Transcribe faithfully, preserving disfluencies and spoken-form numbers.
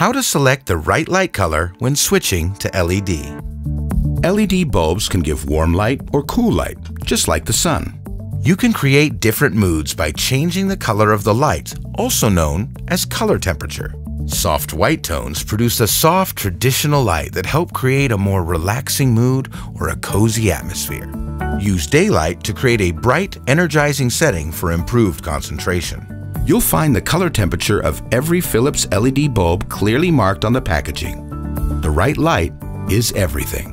How to select the right light color when switching to L E D. L E D bulbs can give warm light or cool light, just like the sun. You can create different moods by changing the color of the light, also known as color temperature. Soft white tones produce a soft, traditional light that help create a more relaxing mood or a cozy atmosphere. Use daylight to create a bright, energizing setting for improved concentration. You'll find the color temperature of every Philips L E D bulb clearly marked on the packaging. The right light is everything.